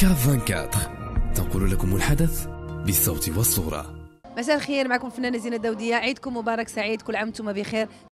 كاف 24 تنقل لكم الحدث بالصوت والصورة. مساء الخير، معكم الفنانة زينة دودية. عيدكم مبارك سعيد، كل عام وانتم بخير.